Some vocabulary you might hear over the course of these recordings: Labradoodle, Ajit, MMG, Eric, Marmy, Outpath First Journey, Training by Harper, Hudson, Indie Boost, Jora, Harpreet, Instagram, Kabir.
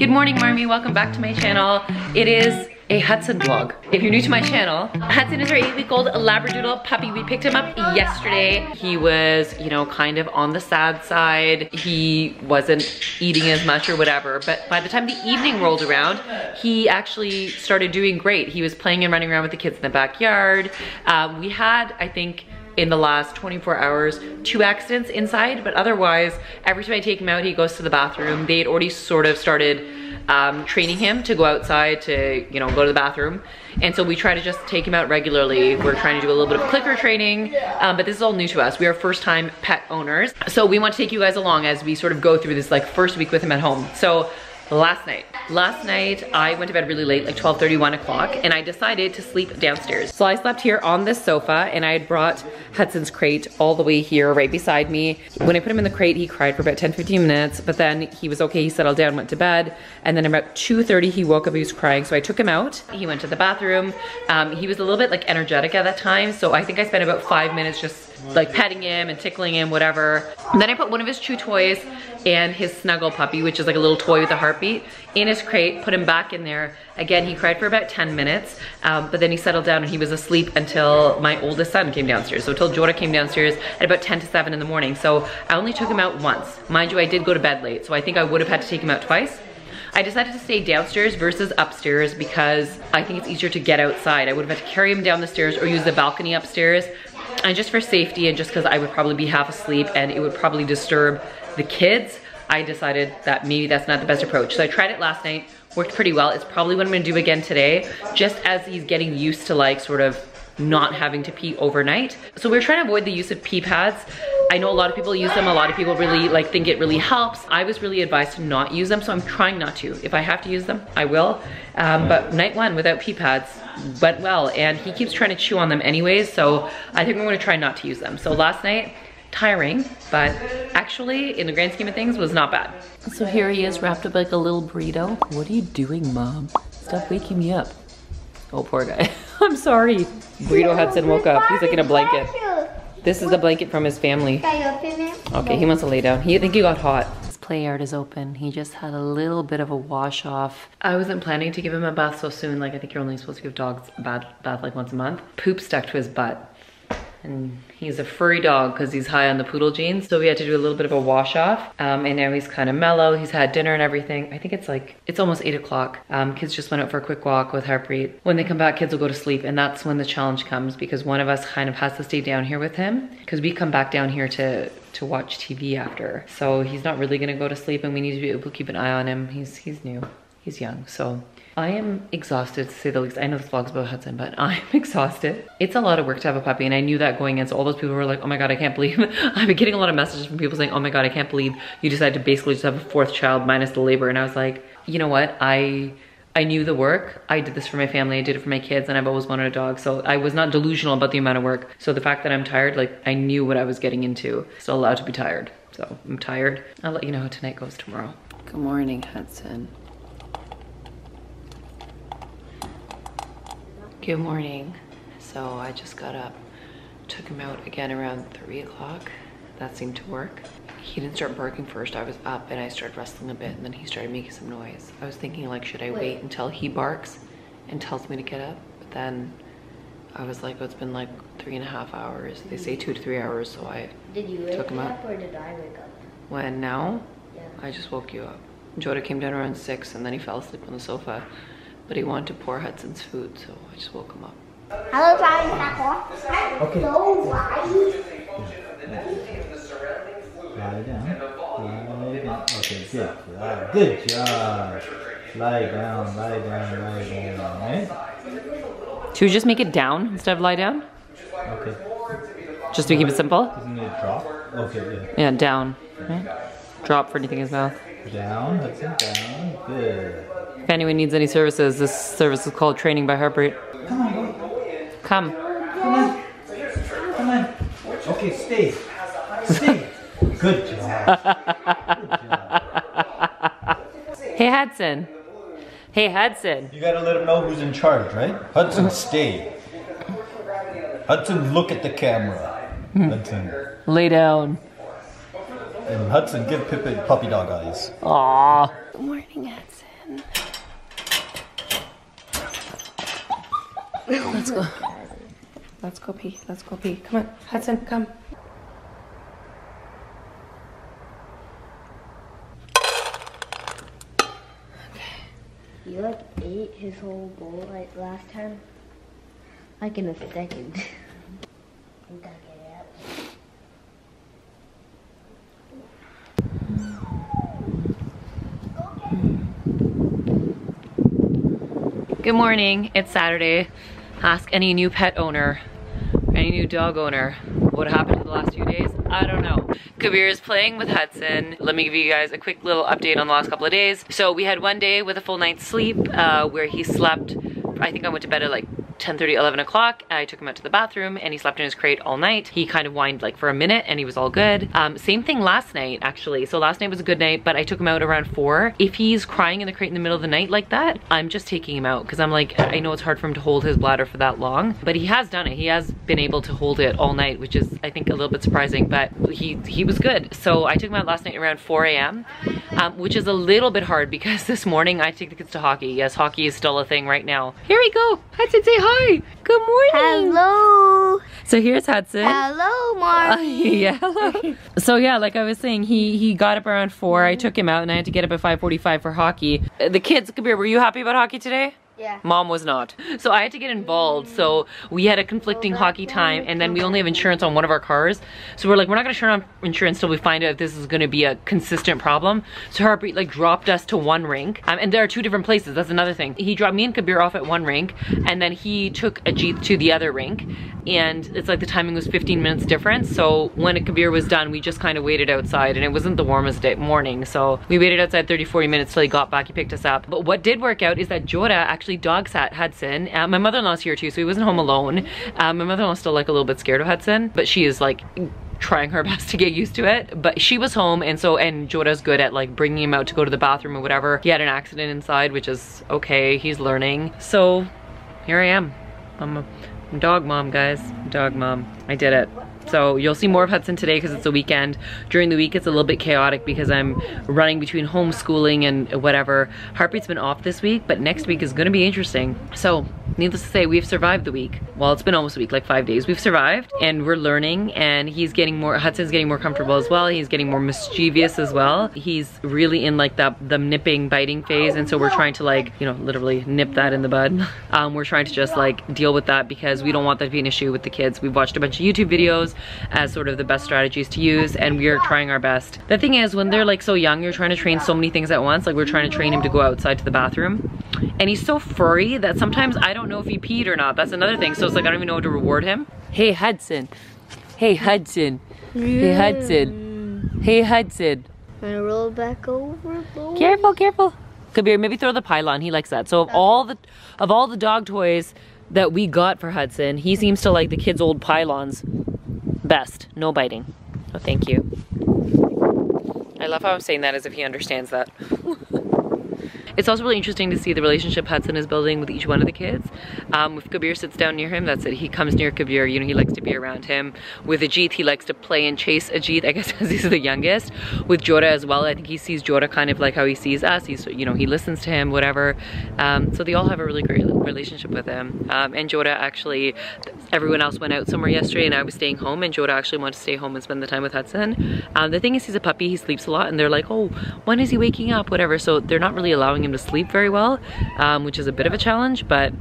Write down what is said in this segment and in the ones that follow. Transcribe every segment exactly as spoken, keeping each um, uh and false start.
Good morning, Marmy. Welcome back to my channel. It is a Hudson vlog. If you're new to my channel, Hudson is our eight-week-old Labradoodle puppy. We picked him up yesterday. He was, you know, kind of on the sad side. He wasn't eating as much or whatever, but by the time the evening rolled around, he actually started doing great. He was playing and running around with the kids in the backyard. Um, we had, I think, in the last twenty-four hours, two accidents inside, but otherwise, every time I take him out, he goes to the bathroom. They had already sort of started um, training him to go outside to, you know, go to the bathroom. And so we try to just take him out regularly. We're trying to do a little bit of clicker training, um, but this is all new to us. We are first time pet owners. So we want to take you guys along as we sort of go through this like first week with him at home. So last night, last night I went to bed really late, like twelve thirty, one o'clock, and I decided to sleep downstairs. So I slept here on this sofa, and I had brought Hudson's crate all the way here right beside me. When I put him in the crate, he cried for about ten, fifteen minutes, but then he was okay. He settled down, went to bed, and then about two thirty, he woke up, he was crying, so I took him out. He went to the bathroom. Um, he was a little bit like energetic at that time, so I think I spent about five minutes just like petting him and tickling him, whatever. And then I put one of his chew toys and his snuggle puppy, which is like a little toy with a heartbeat, in his crate, put him back in there. Again, he cried for about ten minutes, um, but then he settled down and he was asleep until my oldest son came downstairs. So until Jora came downstairs at about ten to seven in the morning. So I only took him out once. Mind you, I did go to bed late, so I think I would have had to take him out twice. I decided to stay downstairs versus upstairs because I think it's easier to get outside. I would have had to carry him down the stairs or use the balcony upstairs. And just for safety and just because I would probably be half asleep and it would probably disturb the kids, I decided that maybe that's not the best approach. So I tried it last night, worked pretty well. It's probably what I'm gonna do again today, just as he's getting used to like sort of not having to pee overnight. So we're trying to avoid the use of pee pads. I know a lot of people use them. A lot of people really like think it really helps. I was really advised to not use them, so I'm trying not to. If I have to use them, I will. Um, but night one without pee pads went well, and he keeps trying to chew on them anyways, so I think I'm gonna try not to use them. So last night, tiring, but actually in the grand scheme of things was not bad. So here he is wrapped up like a little burrito. What are you doing, Mom? Stop waking me up. Oh, poor guy. I'm sorry. Burrito Hudson woke up. He's like in a blanket. This is the blanket from his family. Okay, he wants to lay down. He, I think he got hot. His play yard is open. He just had a little bit of a wash off. I wasn't planning to give him a bath so soon. Like, I think you're only supposed to give dogs a bath, bath like once a month. Poop stuck to his butt. And he's a furry dog because he's high on the poodle genes. So we had to do a little bit of a wash off. Um, and now he's kind of mellow. He's had dinner and everything. I think it's like, it's almost eight o'clock. Um, kids just went out for a quick walk with Harpreet. When they come back, kids will go to sleep. And that's when the challenge comes because one of us kind of has to stay down here with him because we come back down here to, to watch T V after. So he's not really gonna go to sleep and we need to be able to keep an eye on him. He's, he's new, he's young, so. I am exhausted to say the least. I know this vlog's about Hudson, but I'm exhausted. It's a lot of work to have a puppy, and I knew that going in, so all those people were like, oh my God, I can't believe. I've been getting a lot of messages from people saying, oh my God, I can't believe you decided to basically just have a fourth child minus the labor. And I was like, you know what? I I knew the work. I did this for my family, I did it for my kids, and I've always wanted a dog. So I was not delusional about the amount of work. So the fact that I'm tired, like I knew what I was getting into. Still allowed to be tired. So I'm tired. I'll let you know how tonight goes tomorrow. Good morning, Hudson. Good morning. So I just got up, took him out again around three o'clock. That seemed to work. He didn't start barking first. I was up and I started wrestling a bit and then he started making some noise. I was thinking like, should I wait until he barks and tells me to get up? But then I was like, oh, it's been like three and a half hours. They say two to three hours. So I did you wake took him up, up or did I wake up? When now? Yeah. I just woke you up. Jora came down around six and then he fell asleep on the sofa. But he wanted to pour Hudson's food, so I just woke him up. Hello, Brian. Okay. So lie down. Lie down. Okay, good. Good job. Lie down, lie down, lie down. Right? Should we just make it down instead of lie down? Okay. Just to keep it simple? Isn't it drop? Okay, yeah. Yeah, down. Right? Drop for anything in his mouth. Down, Hudson, down. Good. If anyone needs any services, this service is called Training by Harper. Come on, boy. Come. Come on. Come on. Okay, stay. Stay. Good job. Good job. Hey, Hudson. Hey, Hudson. You gotta let him know who's in charge, right? Hudson, stay. Hudson, look at the camera. Hudson. Lay down. And Hudson, give Pippin puppy dog eyes. Aww. Good morning, Hudson. Let's go. Let's go pee. Let's go pee. Come on, Hudson, come. Okay. You like ate his whole bowl like last time? Like in a second. You gotta get it out. Good morning, it's Saturday. Ask any new pet owner, any new dog owner, what happened in the last few days? I don't know. Kabir is playing with Hudson. Let me give you guys a quick little update on the last couple of days. So we had one day with a full night's sleep uh, where he slept, I think I went to bed at like ten thirty, eleven o'clock. I took him out to the bathroom and he slept in his crate all night. He kind of whined like for a minute and he was all good. Um, same thing last night actually. So last night was a good night, but I took him out around four. If he's crying in the crate in the middle of the night like that, I'm just taking him out because I'm like, I know it's hard for him to hold his bladder for that long, but he has done it. He has been able to hold it all night, which is I think a little bit surprising, but he, he was good. So I took him out last night around four A M, um, which is a little bit hard because this morning I take the kids to hockey. Yes, hockey is still a thing right now. Here we go. Hudson, say hi. Hi, good morning. Hello. So here's Hudson. Hello, Mommy. Uh, yeah, hello. So yeah, like I was saying, he he got up around four. I took him out and I had to get up at five forty-five for hockey. The kids, Kabir, were you happy about hockey today? Yeah. Mom was not. So I had to get involved. So we had a conflicting hockey time and then we only have insurance on one of our cars. So we're like, we're not gonna turn on insurance till we find out if this is gonna be a consistent problem. So Harpreet like dropped us to one rink. Um, and there are two different places, that's another thing. He dropped me and Kabir off at one rink and then he took Ajit to the other rink. And it's like the timing was fifteen minutes difference. So when Kabir was done, we just kind of waited outside and it wasn't the warmest day morning. So we waited outside thirty, forty minutes till he got back, he picked us up. But what did work out is that Jora actually dog sat Hudson. Uh, my mother-in-law's here too, so he wasn't home alone. Uh, my mother-in-law's still like a little bit scared of Hudson, but she is like trying her best to get used to it. But she was home and so, and Jora's good at like bringing him out to go to the bathroom or whatever. He had an accident inside, which is okay, he's learning. So here I am. I'm a dog mom, guys, dog mom. I did it. So you'll see more of Hudson today because it's a weekend. During the week, it's a little bit chaotic because I'm running between homeschooling and whatever. Harpreet's been off this week, but next week is gonna be interesting. So needless to say, we've survived the week. Well, it's been almost a week, like five days. We've survived and we're learning and he's getting more, Hudson's getting more comfortable as well. He's getting more mischievous as well. He's really in like the, the nipping, biting phase. And so we're trying to like, you know, literally nip that in the bud. Um, we're trying to just like deal with that because we don't want that to be an issue with the kids. We've watched a bunch of YouTube videos as sort of the best strategies to use and we are trying our best. The thing is, when they're like so young, you're trying to train so many things at once. Like we're trying to train him to go outside to the bathroom and he's so furry that sometimes I don't know if he peed or not. That's another thing. So it's like, I don't even know how to reward him. Hey Hudson, hey Hudson, hey Hudson, hey Hudson. I'm gonna roll back over, boy. Careful, careful. Kabir, maybe throw the pylon, he likes that. So of all the, of all the dog toys that we got for Hudson, he seems to like the kids' old pylons best. No biting. Oh, thank you. I love how I'm saying that as if he understands that. It's also really interesting to see the relationship Hudson is building with each one of the kids. Um, if Kabir sits down near him, that's it. He comes near Kabir, you know, he likes to be around him. With Ajit, he likes to play and chase Ajit, I guess, as he's the youngest. With Jora as well, I think he sees Jora kind of like how he sees us. He's, you know, he listens to him, whatever. Um, so they all have a really great relationship with him. Um, and Jora actually, everyone else went out somewhere yesterday and I was staying home and Jora actually wanted to stay home and spend the time with Hudson. Um, the thing is, he's a puppy, he sleeps a lot and they're like, oh, when is he waking up, whatever. So they're not really allowing him to sleep very well, um, which is a bit of a challenge, but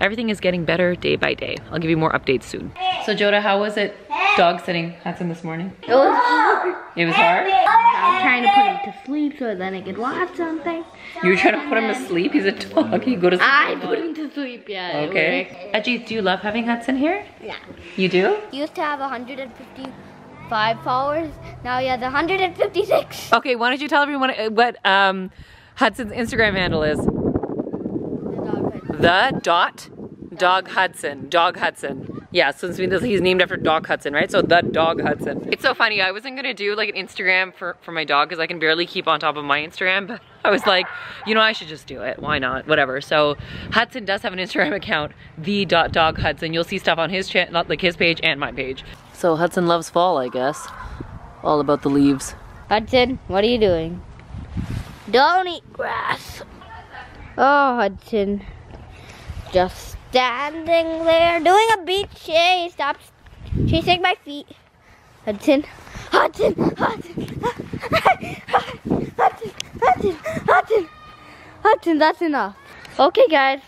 everything is getting better day by day. I'll give you more updates soon. So Jora, how was it dog sitting Hudson this morning? It was hard. It was hard? I was trying to put him to sleep so then he could watch something. You were trying to put him to sleep? He's a dog. You go to sleep. I put him to sleep, yeah. Okay. Ajit, do you love having Hudson here? Yeah. You do? You used to have one hundred fifty-five followers. Now he has one hundred fifty-six. Okay, why don't you tell everyone what um, Hudson's Instagram handle is? The dot dog Hudson. Dog Hudson. Yeah, since he's named after Dog Hudson, right? So the dog Hudson. It's so funny, I wasn't gonna do like an Instagram for, for my dog because I can barely keep on top of my Instagram, but I was like, you know, I should just do it. Why not? Whatever. So Hudson does have an Instagram account, the dot dog Hudson. You'll see stuff on his channel, like his page and my page. So Hudson loves fall, I guess. All about the leaves. Hudson, what are you doing? Don't eat grass. Oh, Hudson. Just standing there doing a beach chase. Stop chasing my feet. Hudson. Hudson. Hudson. Hudson. Hudson. Hudson. Hudson, that's enough. Okay, guys.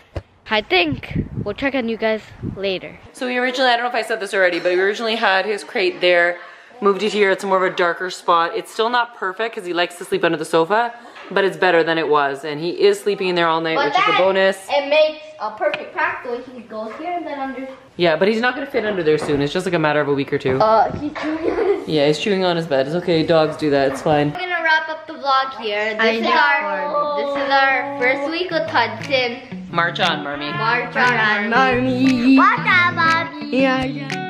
I think we'll check on you guys later. So we originally, I don't know if I said this already, but we originally had his crate there, moved it here. It's more of a darker spot. It's still not perfect because he likes to sleep under the sofa, but it's better than it was. And he is sleeping in there all night, but which that, is a bonus. It makes a perfect practical. He goes here and then under. Yeah, but he's not gonna fit under there soon. It's just like a matter of a week or two. Uh, he's chewing on his Yeah, he's chewing on his bed. It's okay, dogs do that, it's fine. We're gonna wrap up the vlog here. This, is our, this is our first week with Hudson. March on, Marmee. March on, Marmee. March on, Marmee. March on, Marmee. Yeah, yeah.